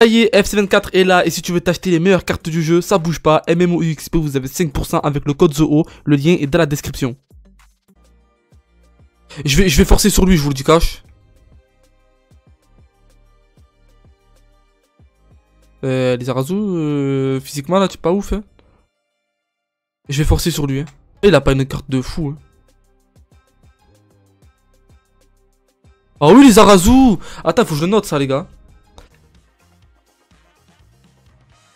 Ça y est, FC-24 est là et si tu veux t'acheter les meilleures cartes du jeu, ça bouge pas, MMO UXP, vous avez 5% avec le code ZOHO, le lien est dans la description. Je vais forcer sur lui, je vous le dis cash. Lizarazu, physiquement là, tu es pas ouf, hein. Je vais forcer sur lui, hein. Il a pas une carte de fou, hein. Ah oui, Lizarazu! Attends, faut que je le note ça, les gars.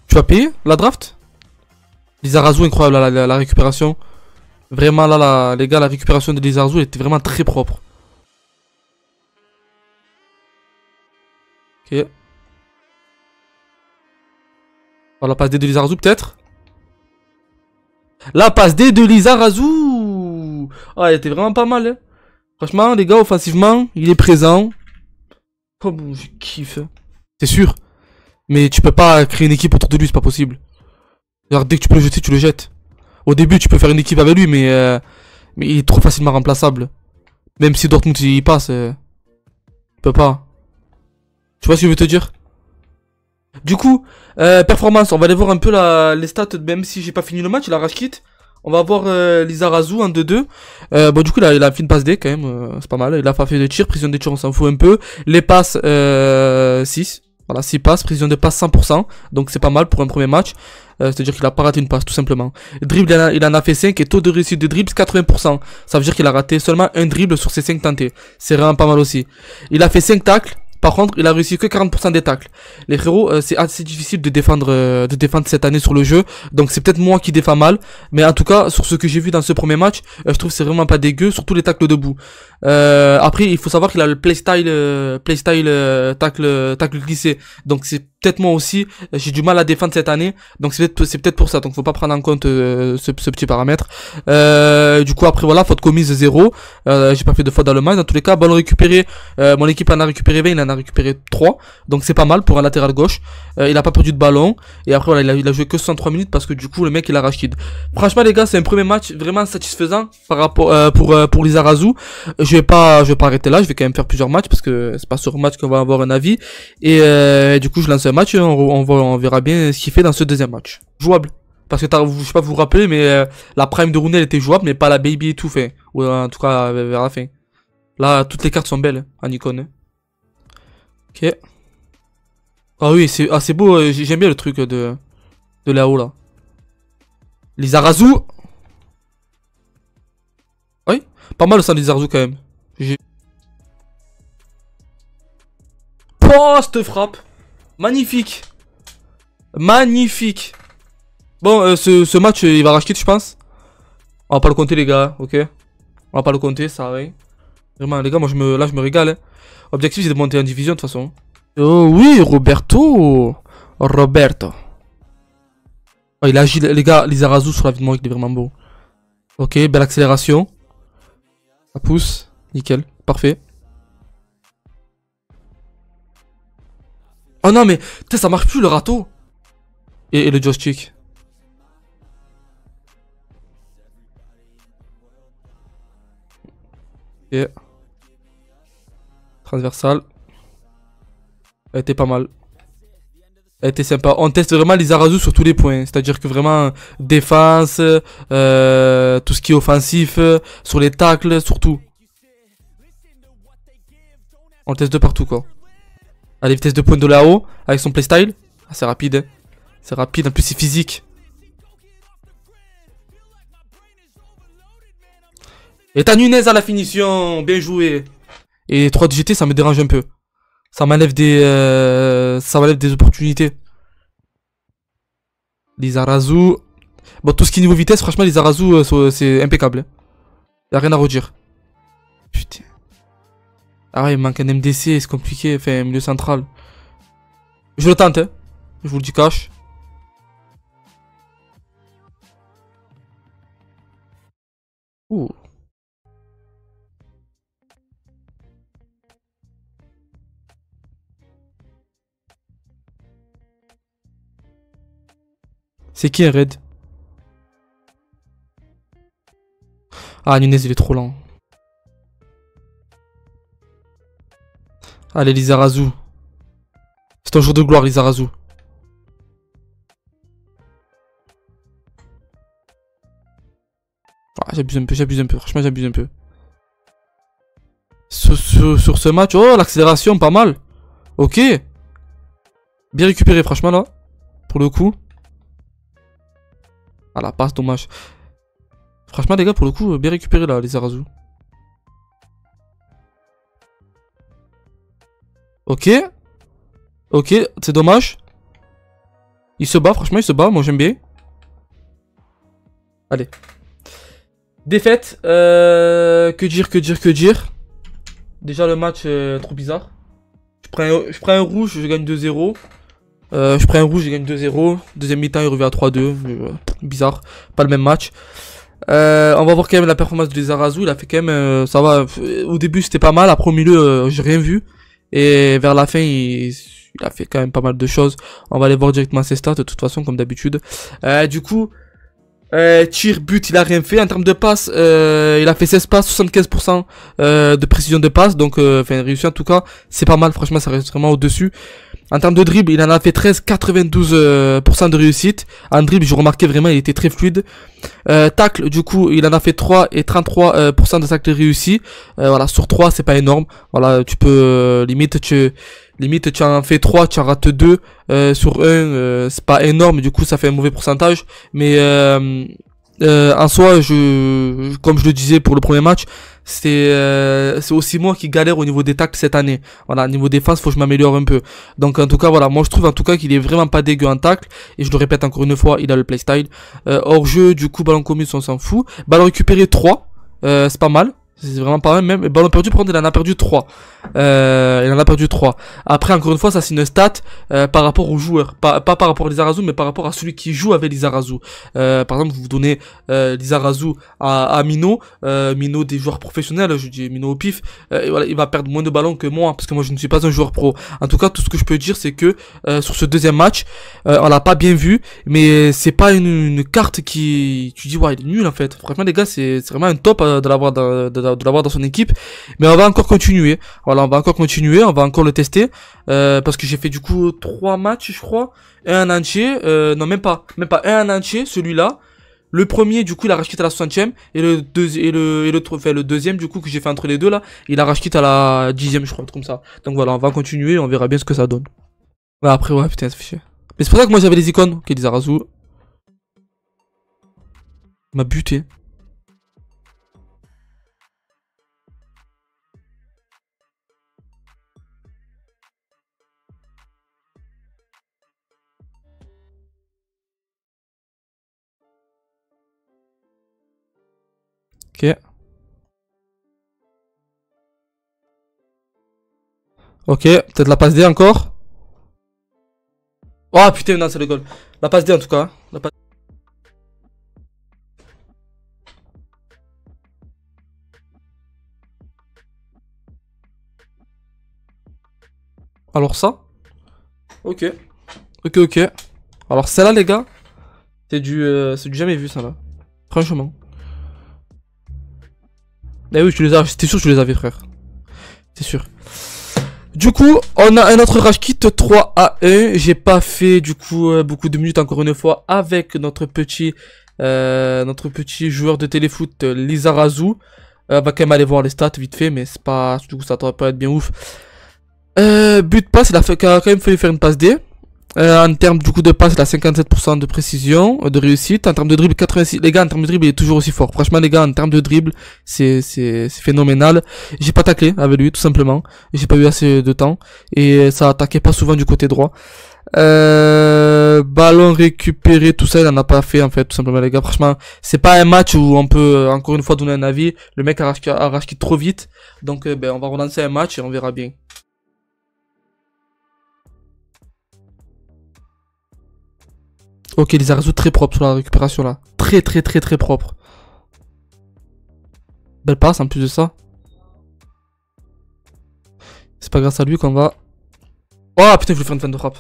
Tu vas payer la draft. Lizarazu, incroyable la récupération. Vraiment là, les gars, la récupération de Lizarazu était vraiment très propre. Ok. Oh, la passe D de Lizarazu peut-être. La passe D de Lizarazu. Ah, elle était vraiment pas mal, hein. Franchement les gars, offensivement, il est présent. Oh, je kiffe. C'est sûr. Mais tu peux pas créer une équipe autour de lui, c'est pas possible. Alors, dès que tu peux le jeter, tu le jettes. Au début, tu peux faire une équipe avec lui, mais il est trop facilement remplaçable. Même si Dortmund il passe, il peut pas. Tu vois ce que je veux te dire? Du coup, performance, on va aller voir un peu les stats, même si j'ai pas fini le match, la rage quitte. On va voir Lizarazu, 1-2-2. Bon, du coup, là, il a fait une passe D quand même, c'est pas mal. Il a pas fait de tir, précision des tirs, on s'en fout un peu. Les passes, 6. Voilà, 6 passes, précision de passe 100%, donc c'est pas mal pour un premier match, c'est-à-dire qu'il a pas raté une passe tout simplement. Dribble, il en a fait 5 et taux de réussite de dribble 80%, ça veut dire qu'il a raté seulement un dribble sur ses 5 tentés, c'est vraiment pas mal aussi. Il a fait 5 tacles, par contre il a réussi que 40% des tacles. Les frérots, c'est assez difficile de défendre cette année sur le jeu, donc c'est peut-être moi qui défends mal, mais en tout cas sur ce que j'ai vu dans ce premier match, je trouve que c'est vraiment pas dégueu, surtout les tacles debout. Après il faut savoir qu'il a le playstyle tacle glissé, donc c'est peut-être moi aussi, j'ai du mal à défendre cette année, donc c'est peut-être pour ça, donc faut pas prendre en compte ce petit paramètre. Du coup après voilà, faute commise 0, j'ai pas fait de faute dans le match, dans tous les cas, ballon récupéré, mon équipe en a récupéré 20, il en a récupéré 3, donc c'est pas mal pour un latéral gauche, il a pas perdu de ballon, et après voilà, il a joué que 103 minutes parce que du coup le mec il a rachid. Franchement les gars, c'est un premier match vraiment satisfaisant par rapport, pour Lizarazu. Je vais pas arrêter là, je vais quand même faire plusieurs matchs parce que c'est pas sur match qu'on va avoir un avis, et du coup je lance un match et on verra bien ce qu'il fait dans ce deuxième match. Jouable, parce que je sais pas vous vous rappelez, mais la prime de Rune elle était jouable mais pas la baby et tout fait, ou en tout cas vers la fin. Là toutes les cartes sont belles en icône. Ok. Ah oui c'est assez beau, j'aime bien le truc de là-haut là. Lizarazu. Oui, pas mal le sang de Lizarazu quand même. Oh, cette frappe. Magnifique. Magnifique. Bon, ce match, il va racheter, je pense. On va pas le compter, les gars, ok. On va pas le compter, ça arrive. Vraiment, les gars, moi, là, je me régale, hein. Objectif, c'est de monter en division, de toute façon. Oh oui, Roberto. Oh, il agit, les gars, Lizarazu sur la vie de moi, il est vraiment beau. Ok, belle accélération. Ça pousse, nickel, parfait. Oh non mais, putain ça marche plus le râteau. Et le joystick. Et transversal. Elle était pas mal. Elle était sympa. On teste vraiment Lizarazu sur tous les points. C'est-à-dire que vraiment, défense, tout ce qui est offensif, sur les tacles, sur tout. On teste de partout quoi. À la vitesse de pointe de là-haut, avec son playstyle. Ah, c'est rapide, hein. C'est rapide, en plus c'est physique. Et t'as Núñez à la finition, bien joué. Et 3 de GT, ça me dérange un peu. Ça m'enlève des opportunités. Lizarazu. Bon, tout ce qui est niveau vitesse, franchement, Lizarazu, c'est impeccable, hein. Y'a rien à redire. Putain. Ah ouais, il manque un MDC, c'est compliqué, enfin milieu central. Je le tente, hein. Je vous le dis cash. Ouh. C'est qui un raid? Ah, Núñez il est trop lent. Allez Lizarazu. C'est ton jour de gloire, Lizarazu. Ah, j'abuse un peu, franchement j'abuse un peu. Sur ce match, oh l'accélération, pas mal. Ok. Bien récupéré franchement là, pour le coup. Ah la passe, dommage. Franchement les gars, pour le coup, bien récupéré là, Lizarazu. Ok. Ok, c'est dommage. Il se bat, franchement il se bat, moi j'aime bien. Allez. Défaite, que dire. Déjà le match trop bizarre. Je prends un rouge, je gagne 2-0. Je prends un rouge, je gagne 2-0. Deuxième mi-temps, il revient à 3-2. Bizarre, pas le même match. On va voir quand même la performance de Lizarazu. Il a fait quand même, ça va. Au début c'était pas mal, après au milieu j'ai rien vu. Et vers la fin il a fait quand même pas mal de choses. On va aller voir directement ses stats de toute façon comme d'habitude. Du coup... tir, but, il a rien fait. En termes de passes, il a fait 16 passes, 75% de précision de passe. Donc, enfin, réussi en tout cas, c'est pas mal. Franchement, ça reste vraiment au-dessus. En termes de dribble, il en a fait 13, 92% de réussite. En dribble, je remarquais vraiment, il était très fluide. Tacle, du coup, il en a fait 3 et 33% de tacles réussis. Voilà, sur 3, c'est pas énorme. Voilà, tu peux, limite tu en fais 3, tu en rates 2 sur 1, c'est pas énorme, du coup ça fait un mauvais pourcentage, mais en soi, comme je le disais pour le premier match, c'est aussi moi qui galère au niveau des tacles cette année. Voilà, niveau défense, faut que je m'améliore un peu. Donc en tout cas, voilà, moi je trouve en tout cas qu'il est vraiment pas dégueu en tacle. Et je le répète encore une fois, il a le playstyle. Hors jeu, du coup, ballon commun, on s'en fout. Ballon récupéré 3, c'est pas mal. C'est vraiment pas mal même. Et ballon perdu, par contre, il en a perdu 3. Après, encore une fois, ça c'est une stat par rapport aux joueurs. Pas par rapport à Lizarazu, mais par rapport à celui qui joue avec Lizarazu. Par exemple, vous donnez Lizarazu à Mino. Mino des joueurs professionnels, je dis Mino au pif. Voilà, il va perdre moins de ballons que moi, parce que moi je ne suis pas un joueur pro. En tout cas, tout ce que je peux dire, c'est que sur ce deuxième match, on l'a pas bien vu. Mais c'est pas une carte qui... Tu dis, ouais, il est nul en fait. Franchement, les gars, c'est vraiment un top de l'avoir dans son équipe, mais on va encore continuer. Voilà, on va encore continuer, on va encore le tester, parce que j'ai fait du coup 3 matchs je crois, un entier, non même pas un entier, celui-là, le premier du coup il a rage-quitte à la 60e, et le deuxième du coup que j'ai fait entre les deux là, il a rage-quitte à la 10e je crois, comme ça. Donc voilà, on va continuer, on verra bien ce que ça donne. Ouais, après ouais putain ça fait chier. Mais c'est pour ça que moi j'avais les icônes. Ok, Lizarazu m'a buté. Ok, peut-être la passe D encore. Oh putain, non, c'est le goal. La passe D en tout cas. La passe... Alors ça. Ok. Ok. Alors celle-là, les gars, c'est du jamais vu, ça là. Franchement. Eh oui, c'était sûr que je les avais, frère. C'est sûr. Du coup, on a un autre rage kit 3-1. J'ai pas fait du coup beaucoup de minutes encore une fois avec notre petit joueur de téléfoot Lizarazu. On va quand même aller voir les stats vite fait, mais c'est pas du coup ça doit pas être bien ouf. But passe, il a quand même fallu faire une passe D. En termes du coup de passe, il a 57% de précision, de réussite. En termes de dribble, 86. Les gars, en termes de dribble, il est toujours aussi fort. Franchement, les gars, en termes de dribble, c'est phénoménal. J'ai pas taclé avec lui, tout simplement. J'ai pas eu assez de temps. Et ça attaquait pas souvent du côté droit. Ballon récupéré, tout ça, il en a pas fait, en fait, tout simplement, les gars. Franchement, c'est pas un match où on peut, encore une fois, donner un avis. Le mec arrache-quitte trop vite. Donc, ben, on va relancer un match et on verra bien. Ok, Lizarazu très propre sur la récupération là. Très propre. Belle passe en plus de ça. C'est pas grâce à lui qu'on va... Oh putain, je voulais faire une fin de frappe.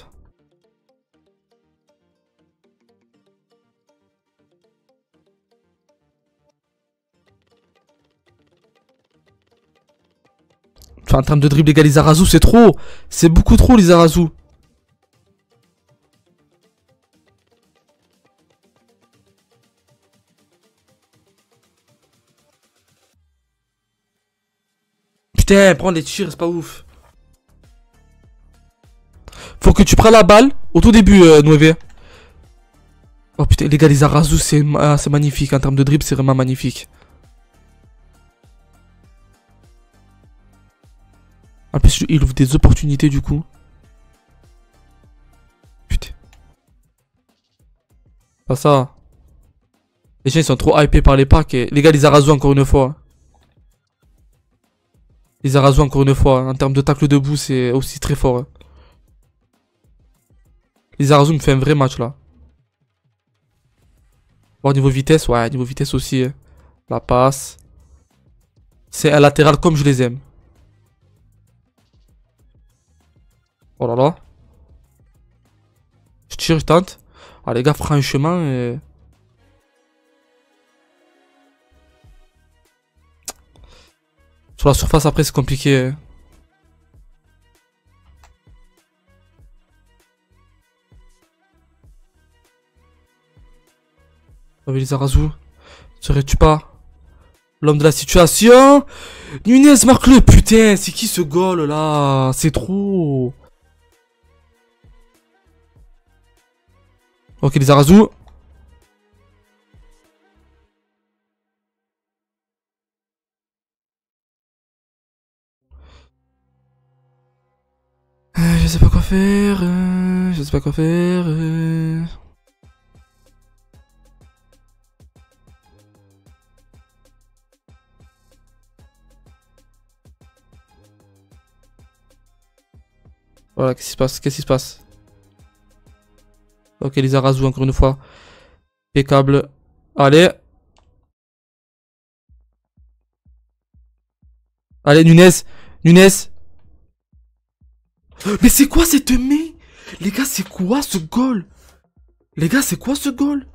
Enfin, en termes de dribble, les gars, Lizarazu c'est trop. C'est beaucoup trop, Lizarazu. Putain, prendre les tirs, c'est pas ouf. Faut que tu prennes la balle au tout début, Nueve. Oh putain, les gars, les Lizarazu, c'est magnifique. En termes de dribble, c'est vraiment magnifique. En plus, il ouvre des opportunités du coup. Putain. Pas ça. Les gens, ils sont trop hypés par les packs. Et... les gars, les Lizarazu, encore une fois. Les Lizarazu, encore une fois. En termes de tacle debout, c'est aussi très fort. Hein. Les Lizarazu me fait un vrai match là. Bon, niveau vitesse, ouais, niveau vitesse aussi. Hein. La passe. C'est un latéral comme je les aime. Oh là là. Je tire, je tente. Ah les gars, prends un chemin et... sur la surface après c'est compliqué. Oh, Lizarazu, serais-tu pas l'homme de la situation? Núñez marque-le, putain, c'est qui ce goal là? C'est trop... Ok, Lizarazu. Je sais pas quoi faire. Je sais pas quoi faire. Voilà, qu'est-ce qui se passe? Qu'est-ce qui se passe? Ok, Lizarazu encore une fois. Impeccable. Allez. Allez, Núñez. Núñez. Mais c'est quoi cette main? Les gars, c'est quoi ce goal? Les gars, c'est quoi ce goal?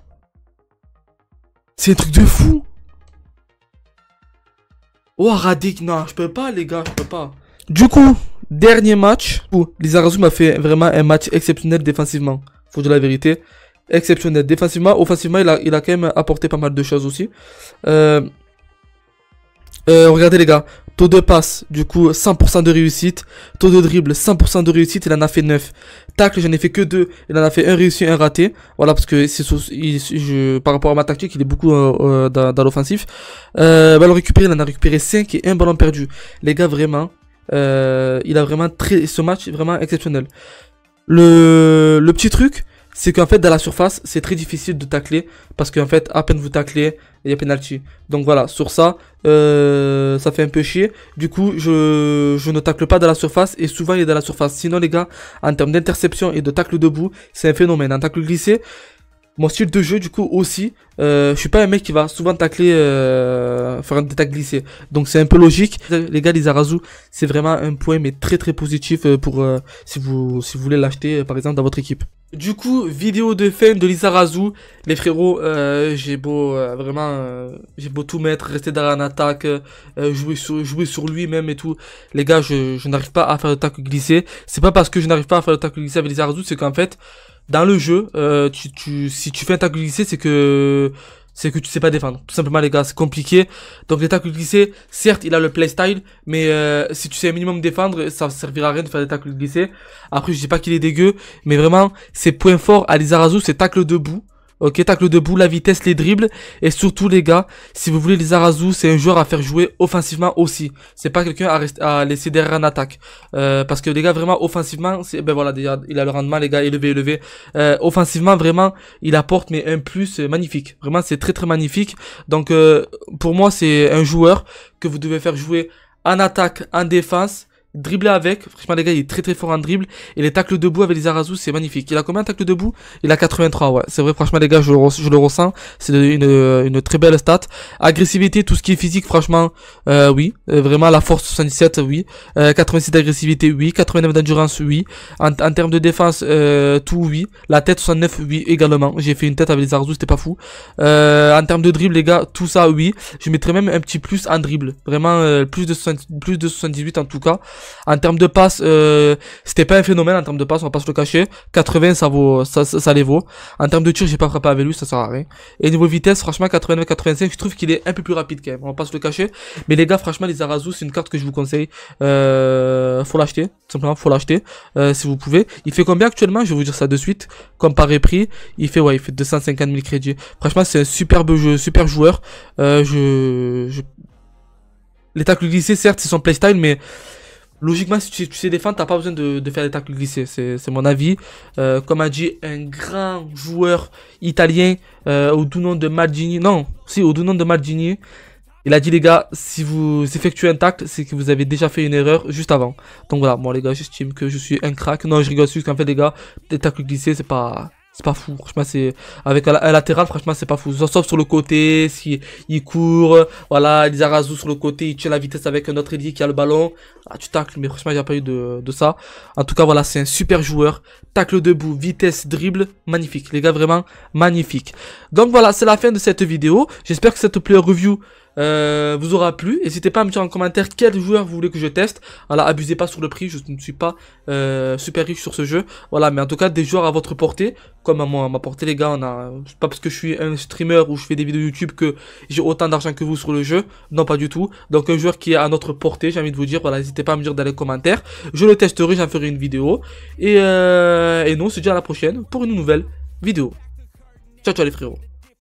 C'est un truc de fou. Oh, Radik. Non, je peux pas, les gars, je peux pas. Du coup, dernier match où Lizarazu m'a fait vraiment un match exceptionnel défensivement. Faut dire la vérité, exceptionnel défensivement, offensivement il a quand même apporté pas mal de choses aussi. Regardez les gars, taux de passe du coup 100% de réussite, taux de dribble 100% de réussite, il en a fait 9. Tacle, j'en ai fait que 2, il en a fait un réussi, un raté. Voilà, parce que par rapport à ma tactique, il est beaucoup dans l'offensif. Ballon récupéré, il en a récupéré 5 et un ballon perdu. Les gars, vraiment, il a vraiment ce match est vraiment exceptionnel. Le petit truc, c'est qu'en fait, dans la surface, c'est très difficile de tacler. Parce qu'en fait, à peine vous taclez, il y a penalty. Donc voilà, sur ça, ça fait un peu chier. Du coup, je ne tacle pas dans la surface. Et souvent, il est dans la surface. Sinon, les gars, en termes d'interception et de tacle debout, c'est un phénomène. En tacle glissé, mon style de jeu, du coup, aussi, je suis pas un mec qui va souvent tacler, faire des tacles glissés. Donc, c'est un peu logique. Les gars, Lizarazu, c'est vraiment un point, mais très, très positif pour, si vous voulez l'acheter, par exemple, dans votre équipe. Du coup, vidéo de fin de Lizarazu. Les frérots, j'ai beau, vraiment, j'ai beau tout mettre, rester dans la attaque, jouer sur lui même et tout. Les gars, je n'arrive pas à faire le tacle glissé. C'est pas parce que je n'arrive pas à faire le tacle glissé avec Lizarazu, c'est qu'en fait, dans le jeu, si tu fais un tacle glissé, c'est que tu sais pas défendre. Tout simplement, les gars, c'est compliqué. Donc, les tacles glissés, certes, il a le playstyle, mais si tu sais un minimum défendre, ça servira à rien de faire des tacles glissés. Après, je dis pas qu'il est dégueu, mais vraiment, ses points forts à Lizarazu, c'est tacle debout. Ok, tacle debout, la vitesse, les dribbles. Et surtout, les gars, si vous voulez Lizarazu, c'est un joueur à faire jouer offensivement aussi. C'est pas quelqu'un à laisser derrière en attaque. Parce que les gars, vraiment, offensivement, ben voilà, déjà, il a le rendement, les gars, élevé. Offensivement, vraiment, il apporte, mais un plus magnifique. Vraiment, c'est très, très magnifique. Donc, pour moi, c'est un joueur que vous devez faire jouer en attaque, en défense. Dribbler avec, franchement les gars il est très très fort en dribble. Et les tacles debout avec les Lizarazu c'est magnifique. Il a combien de tacles debout? Il a 83, ouais. C'est vrai, franchement les gars je le ressens. C'est une très belle stat. Agressivité, tout ce qui est physique franchement oui, vraiment la force 77 oui, 86 d'agressivité oui, 89 d'endurance oui. En termes de défense tout oui. La tête 69 oui également. J'ai fait une tête avec les Lizarazu, c'était pas fou. En termes de dribble les gars, tout ça oui. Je mettrais même un petit plus en dribble. Vraiment plus de 78 en tout cas. En termes de passes, c'était pas un phénomène en termes de passes, on va pas se le cacher. 80, ça vaut, ça les vaut. En termes de tir, j'ai pas frappé avec lui, ça sert à rien. Et niveau vitesse, franchement, 89-85, je trouve qu'il est un peu plus rapide quand même, on va pas se le cacher. Mais les gars, franchement, les Lizarazu, c'est une carte que je vous conseille. Faut l'acheter, tout simplement, faut l'acheter, si vous pouvez. Il fait combien actuellement? Je vais vous dire ça de suite. Comparé prix, il fait, ouais, il fait 250 000 crédits. Franchement, c'est un superbe jeu, super joueur. Les tacles glissés, certes, c'est son playstyle, mais logiquement, si tu sais défendre, t'as pas besoin de faire des tacles glissés. C'est mon avis. Comme a dit un grand joueur italien au doux nom de Maldini. Non, si, au doux nom de Maldini. Il a dit, les gars, si vous effectuez un tacle, c'est que vous avez déjà fait une erreur juste avant. Donc voilà, moi, les gars, j'estime que je suis un crack. Non, je rigole juste qu'en fait, les gars, des tacles glissés, c'est pas... C'est pas fou, franchement, c'est avec un latéral, franchement, c'est pas fou. Sauf sur le côté, si il court, voilà, Lizarazu sur le côté, il tient la vitesse avec un autre ailier qui a le ballon. Ah, tu tacles, mais franchement, il n'y a pas eu de ça. En tout cas, voilà, c'est un super joueur. Tacle debout, vitesse, dribble, magnifique. Les gars, vraiment magnifique. Donc voilà, c'est la fin de cette vidéo. J'espère que cette player review vous aura plu. N'hésitez pas à me dire en commentaire quel joueur vous voulez que je teste. Voilà, abusez pas sur le prix, je ne suis pas super riche sur ce jeu. Voilà, mais en tout cas des joueurs à votre portée, comme à moi, à ma portée, les gars. On a pas parce que je suis un streamer ou je fais des vidéos YouTube que j'ai autant d'argent que vous sur le jeu. Non, pas du tout. Donc un joueur qui est à notre portée, j'ai envie de vous dire. Voilà, n'hésitez pas à me dire dans les commentaires. Je le testerai, j'en ferai une vidéo. Et nous, on se dit à la prochaine pour une nouvelle vidéo. Ciao, ciao les frérots.